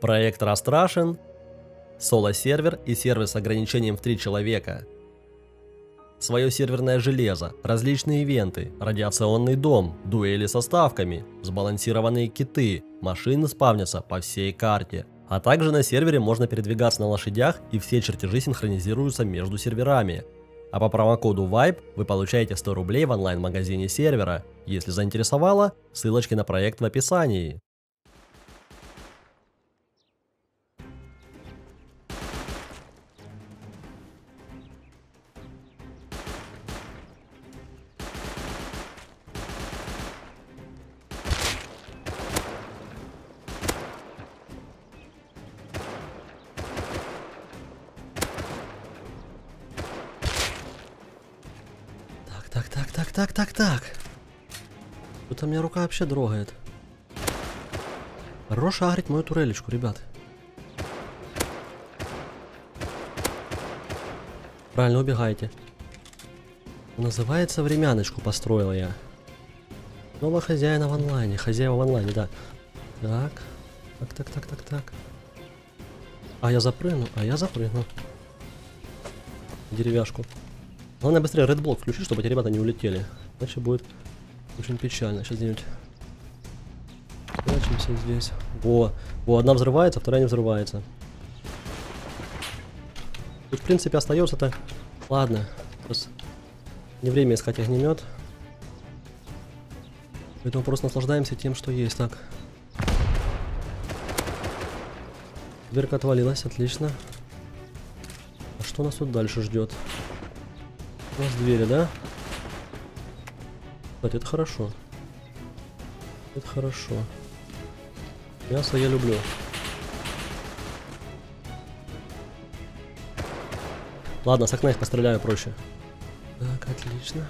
проект Rastrushen, соло-сервер и сервер с ограничением в 3 человека, свое серверное железо, различные ивенты, радиационный дом, дуэли со ставками, сбалансированные киты, машины спавнятся по всей карте. А также на сервере можно передвигаться на лошадях, и все чертежи синхронизируются между серверами. А по промокоду VIBE вы получаете 100 рублей в онлайн-магазине сервера. Если заинтересовало, ссылочки на проект в описании. Так. Тут у меня рука вообще дрогает. Хорош агрит мою турелечку, ребят. Правильно, убегайте. Называется, времяночку построила я. Дома хозяина в онлайне. Хозяева в онлайне, да. Так. А я запрыгну. Деревяшку. Главное быстрее редблок включи, чтобы эти ребята не улетели. Иначе будет очень печально. Сейчас где-нибудь прячемся здесь. Во, одна взрывается, вторая не взрывается. Тут в принципе остается-то. Ладно, сейчас не время искать огнемет. Поэтому просто наслаждаемся тем, что есть. Так. Дверка отвалилась, отлично. А что нас тут дальше ждет? У нас двери, да? Кстати, это хорошо. Это хорошо. Мясо я люблю. Ладно, с окна их постреляю проще. Так, отлично.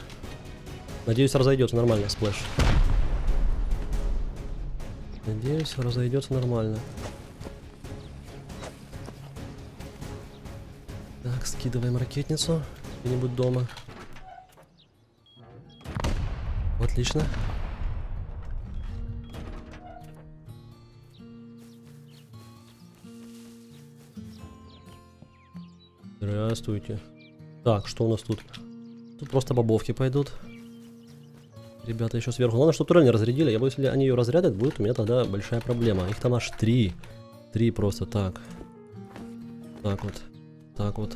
Надеюсь, разойдется нормально, сплэш. Надеюсь, разойдется нормально. Так, скидываем ракетницу. Где-нибудь дома. Отлично. Здравствуйте. Так, что у нас тут? Тут просто бобовки пойдут. Ребята еще сверху. Главное, что турель не разрядили. Я боюсь, если они ее разрядят, будет у меня тогда большая проблема. Их там аж 3. 3 просто так. Так вот.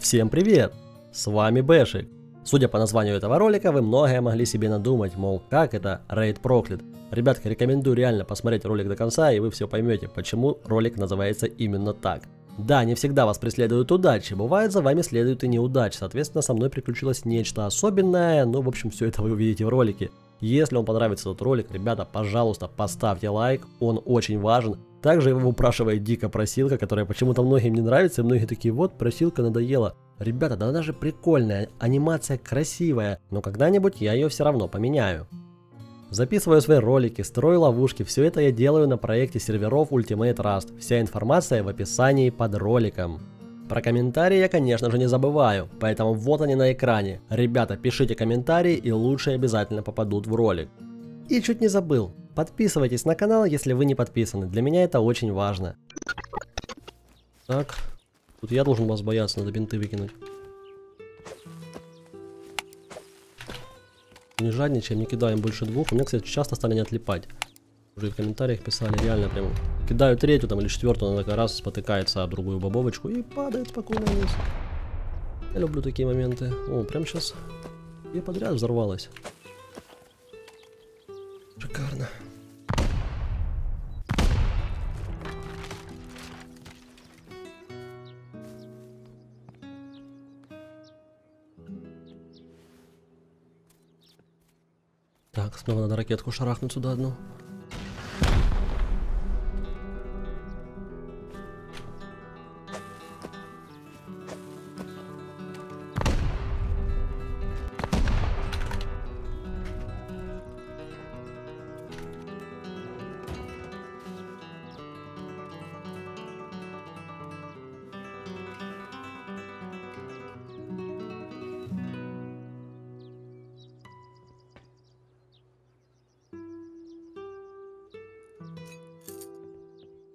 Всем привет! С вами Бэшик. Судя по названию этого ролика, вы многое могли себе надумать, мол, как это рейд проклят. Ребятки, рекомендую реально посмотреть ролик до конца, и вы все поймете, почему ролик называется именно так. Да, не всегда вас преследуют удачи, бывает, за вами следует и неудач, соответственно, со мной приключилось нечто особенное, ну, в общем, все это вы увидите в ролике. Если вам понравится этот ролик, ребята, пожалуйста, поставьте лайк, он очень важен. Также его упрашивает дико просилка, которая почему-то многим не нравится, и многие такие, вот, просилка надоела. Ребята, да она же прикольная, анимация красивая, но когда-нибудь я ее все равно поменяю. Записываю свои ролики, строю ловушки, все это я делаю на проекте серверов Ultimate Rust. Вся информация в описании под роликом. Про комментарии я, конечно же, не забываю, поэтому вот они на экране. Ребята, пишите комментарии, и лучшие обязательно попадут в ролик. И чуть не забыл. Подписывайтесь на канал, если вы не подписаны. Для меня это очень важно. Так, тут я должен вас бояться, надо бинты выкинуть. Не жадничаем, не кидаем больше 2. У меня, кстати, часто стали не отлипать. Уже в комментариях писали, реально прям. Кидаю 3-ю там или 4-ю, она такая раз спотыкается об другую бобовочку и падает спокойно вниз. Я люблю такие моменты. О, прям сейчас и подряд взорвалась. Шикарно. Так, снова надо ракетку шарахнуть сюда одну.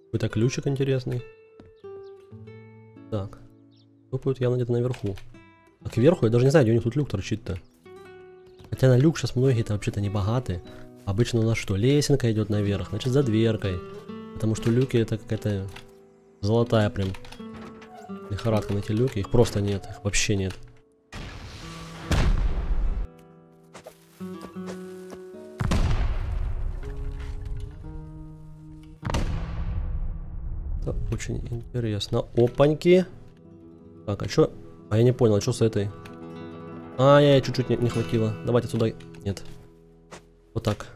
Какой-то ключик интересный. Так. Топают явно где-то наверху. А кверху я даже не знаю, где у них тут люк торчит-то. Хотя на люк сейчас многие-то вообще-то не богаты. Обычно у нас что? Лесенка идет наверх, значит за дверкой. Потому что люки это какая-то золотая прям лихорадка на эти люки. Их просто нет, их вообще нет. Это очень интересно. Опаньки. Так, а что? А я не понял, а что с этой? Ай-яй, чуть-чуть не хватило. Давайте отсюда. Нет. Вот так.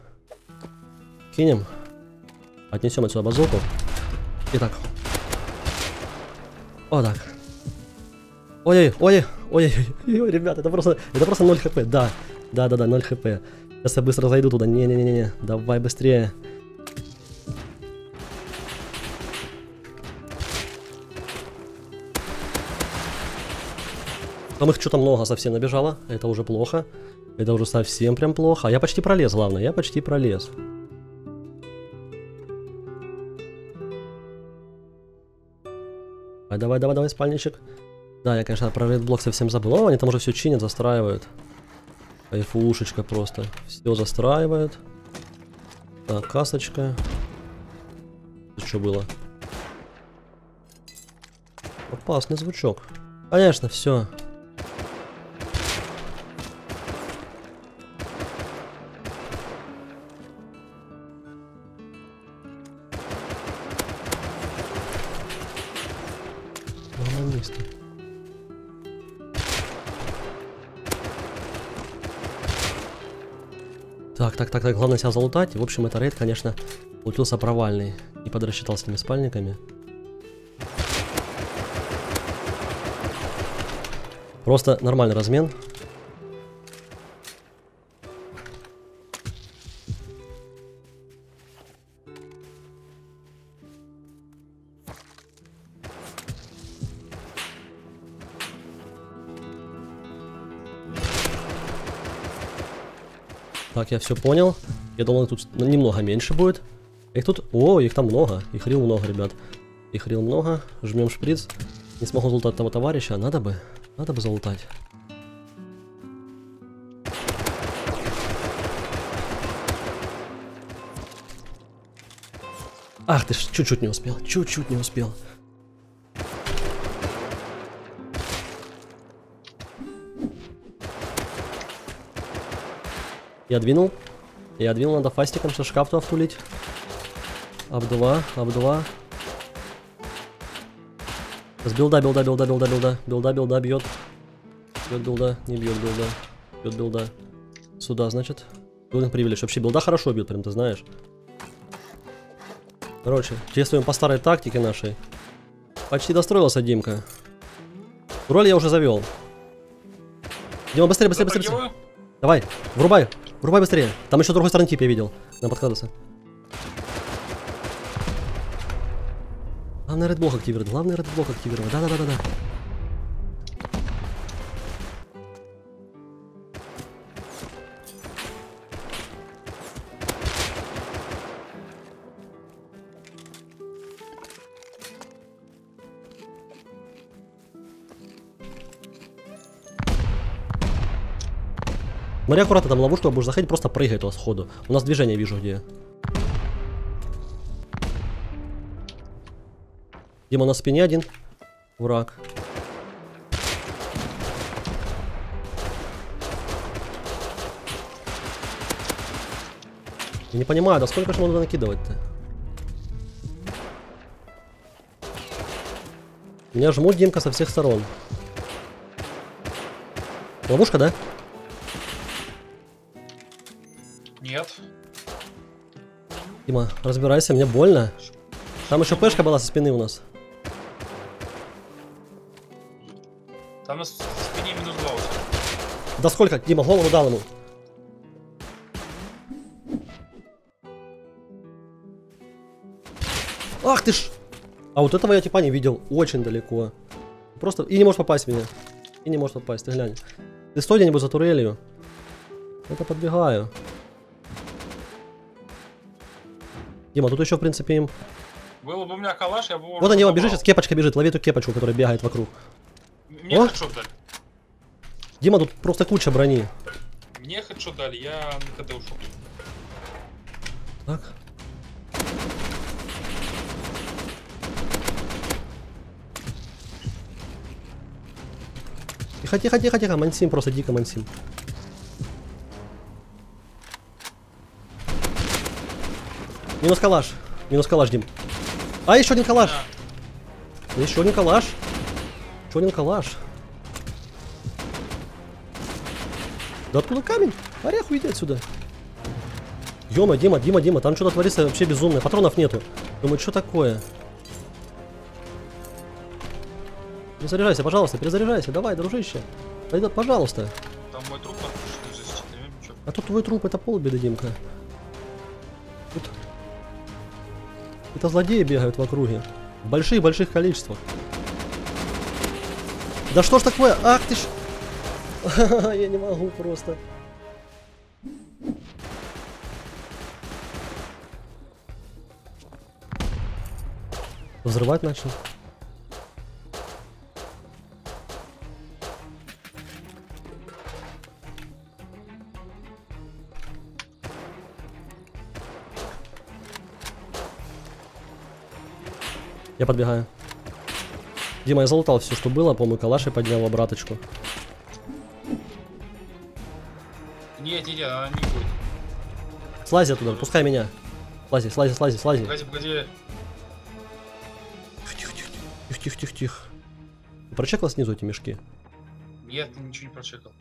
Кинем. Отнесем отсюда базуку. И так. Вот так. Ой-ой-ой-ой-ой, ребята, это просто 0 хп. Да. Да-да-да, 0 хп. Сейчас я быстро зайду туда. Не-не-не-не. Давай быстрее. Там их что-то много совсем набежало. Это уже плохо. Это уже совсем прям плохо. А я почти пролез, главное. Я почти пролез. Давай, спальничек. Да, я, конечно, про рейд-блок совсем забыл. О, они там уже все чинят, застраивают. Кайфушечка просто. Все застраивают. Так, касочка. Что было? Опасный звучок. Конечно, все. Так, главное себя залутать. В общем, это рейд, конечно, получился провальный. И подрасчитал с ними спальниками. Просто нормальный размен. Так, я все понял. Я думал, их тут немного меньше будет. Их тут... О, их там много. Их рил много, ребят. Их рил много. Жмем шприц. Не смогу залутать того товарища. Надо бы. Надо бы залутать. Ах ты ж, чуть-чуть не успел. Чуть-чуть не успел. Я двинул, надо фастиком сейчас шкаф-то обтулить. Об два. Сейчас билда бьет. Бьет билда. Сюда, значит. Билдинг привилегий. Вообще билда хорошо бьет, прям ты знаешь. Короче, действуем по старой тактике нашей. Почти достроился, Димка. Роль я уже завел. Дима, быстрее. Давай, врубай быстрее. Там еще другой стороны тип я видел. Нам подкрадывается. Главное редблок активировать. Да. Смотри аккуратно, там ловушку, будешь заходить, просто прыгай туда сходу. У нас движение вижу, где. Дима, на спине один враг. Я не понимаю, да сколько же можно накидывать-то? Меня жмут, Димка, со всех сторон. Ловушка, да? Нет. Дима, разбирайся, мне больно. Там еще пешка была со спины у нас. Там на спине минус 2 уже. Да сколько? Дима, голову дал ему. Ах ты ж! А вот этого я типа не видел. Очень далеко. Просто... И не можешь попасть в меня. Ты глянь. Ты стой где-нибудь за турелью. Это подбегаю. Дима, тут еще в принципе им Было бы у меня калаш, я бы его... Вот на него бежит, сейчас кепочка бежит, лови эту кепочку, которая бегает вокруг. Мне хедшот дали. Дима, тут просто куча брони. Мне хедшот дали, я на КТ ушел. Так. Тихо-тихо-тихо-тихо, мансим, просто дико мансим. Минус калаш, Дим. А, еще один калаш. Да. Еще один калаш. Еще один калаш. Да откуда камень? Орех, уйди отсюда. Ё-моё, Дима, Дима, Дима, там что-то творится вообще безумное. Патронов нету. Думаю, что такое? Перезаряжайся, пожалуйста, перезаряжайся. Давай, дружище. Пойдет, пожалуйста. Там мой труп лежит с четырьмя, ничего. А тут твой труп, это полбеды, Димка. Тут... Это злодеи бегают в округе. В больших-больших количествах. Да что ж такое? Ах ты ж... Я не могу просто. Взрывать начал. Я подбегаю. Дима, я залутал все, что было, по-моему, калаш и поднял обраточку. Нет, нет, нет, она не будет. Слази оттуда, пускай меня. Слази, слази, слази, слази. Погоди, погоди. Тихо-тихо-тихо. Ты прочекал снизу эти мешки? Нет, ничего не прочекал.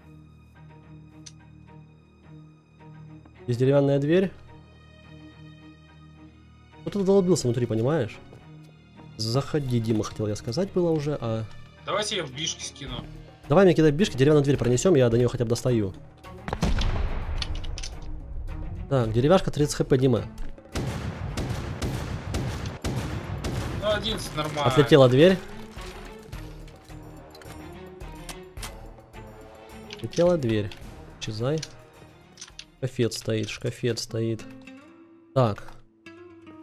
Здесь деревянная дверь. Кто-то долбился внутри, понимаешь? Заходи, Дима, хотел я сказать было уже, а... Давайте я в бишки скину. Давай мне кидай бишки, деревянную дверь пронесем, я до нее хотя бы достаю. Так, деревяшка 30 хп, Дима. Ну, 11, нормально. Отлетела дверь. Отлетела дверь. Исчезай. Шкафет стоит, шкафет стоит. Так.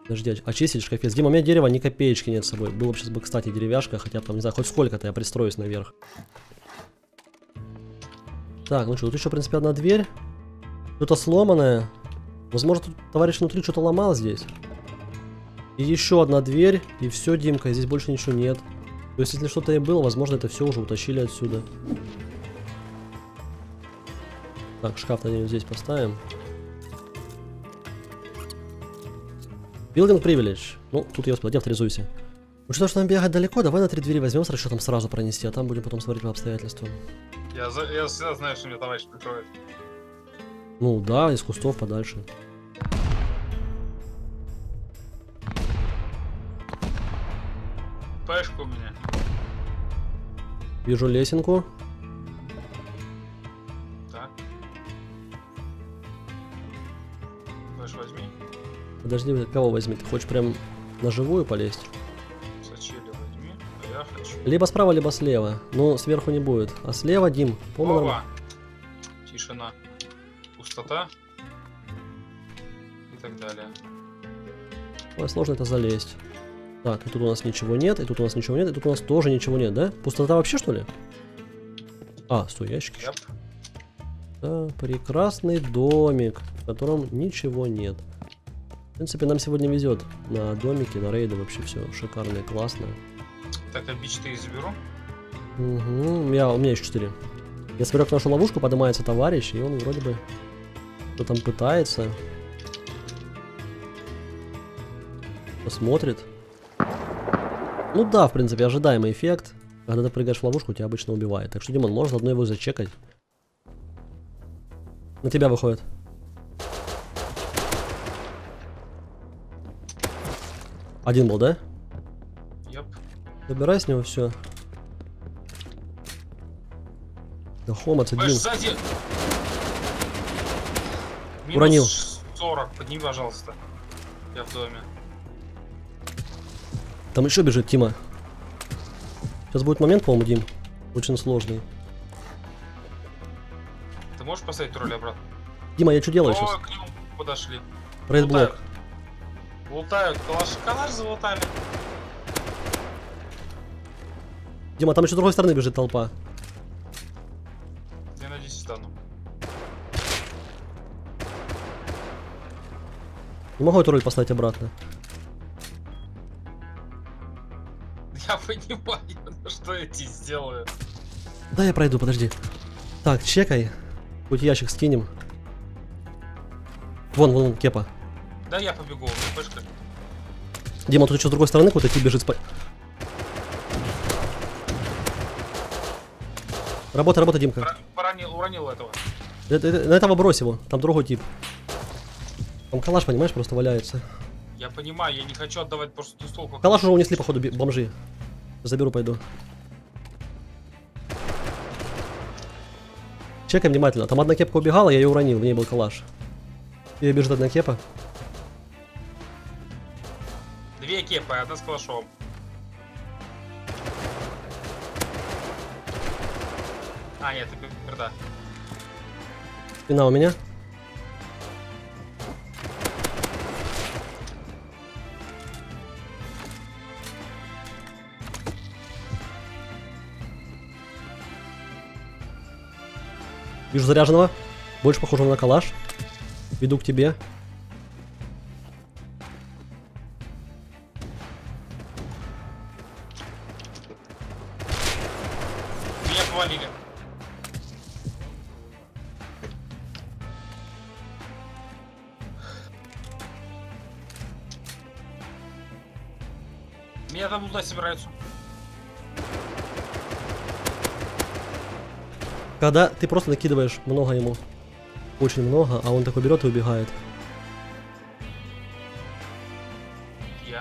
Подожди, очистить шкафец. Дима, у меня дерева ни копеечки нет с собой. Было бы сейчас бы, кстати, деревяшка, хотя там, не знаю, хоть сколько-то я пристроюсь наверх. Так, ну что, тут еще, в принципе, одна дверь. Что-то сломанное. Возможно, тут товарищ внутри что-то ломал здесь. И еще одна дверь. И все, Димка, здесь больше ничего нет. То есть, если что-то и было, возможно, это все уже утащили отсюда. Так, шкаф, наверное, здесь поставим. Building Privilege. Ну, тут я сплотил, авторизуйся. Учитывая, что нам бегать далеко, давай на 3 двери возьмем с расчетом сразу пронести, а там будем потом смотреть по обстоятельствам. Я всегда знаю, что меня товарищ прикроет. Ну да, из кустов подальше. Пешку у меня. Вижу лесенку. Так. Пешку возьми. Подожди, кого возьми? Ты хочешь прям на живую полезть? Зачем возьми? А я хочу. Либо справа, либо слева. Но сверху не будет. А слева, Дим, по-моему. Тишина. Пустота. И так далее. Ой, сложно это залезть. Так, и тут у нас ничего нет, и тут у нас ничего нет, и тут у нас тоже ничего нет, да? Пустота вообще, что ли? А, стой, ящики. Yep. Да, прекрасный домик, в котором ничего нет. В принципе, нам сегодня везет на домики, на рейды, вообще все шикарно и классно. Так, я бич-4 заберу. Угу, у меня еще 4. Я смотрю, к нашу ловушку поднимается товарищ, и он вроде бы что там пытается. Посмотрит. Ну да, в принципе, ожидаемый эффект. Когда ты прыгаешь в ловушку, тебя обычно убивает. Так что, Димон, можно одно его зачекать. На тебя выходит. Один был, да? Yep. Забирай с него все. Да хомац, один. Уронил. 40, подними, пожалуйста. Я в доме. Там еще бежит, Тима. Сейчас будет момент, по-моему, Дим. Очень сложный. Ты можешь поставить тролля обратно? Дима, я что делаю сейчас? К нему подошли. Рейд-блок. Лутают, калаш за лутами. Дима, там еще с другой стороны бежит толпа. Я надеюсь, встану. Не могу эту роль поставить обратно. Я понимаю, что я тебе сделаю. Да, я пройду, подожди. Так, чекай. Хоть ящик скинем. Вон, вон, кепа. Да, я побегу, пышка. Дима, тут еще с другой стороны какой-то тип бежит. Работа, работа, Димка. Уронил этого. На этого брось его, там другой тип. Там калаш, понимаешь, просто валяется. Я понимаю, я не хочу отдавать просто тусовку. Калаш уже унесли, походу, бомжи. Заберу, пойду. Чекай внимательно. Там одна кепка убегала, я ее уронил, в ней был калаш. И бежит одна кепа. Две кепы, одна с калашом. А, нет, ты перда. Спина у меня. Вижу заряженного. Больше похожего на калаш. Веду к тебе. Меня повалили. Меня там туда собираются. Когда ты просто накидываешь много ему. Очень много, а он такой берет и убегает. Я.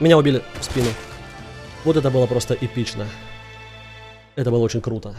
Меня убили в спину. Вот это было просто эпично. Это было очень круто.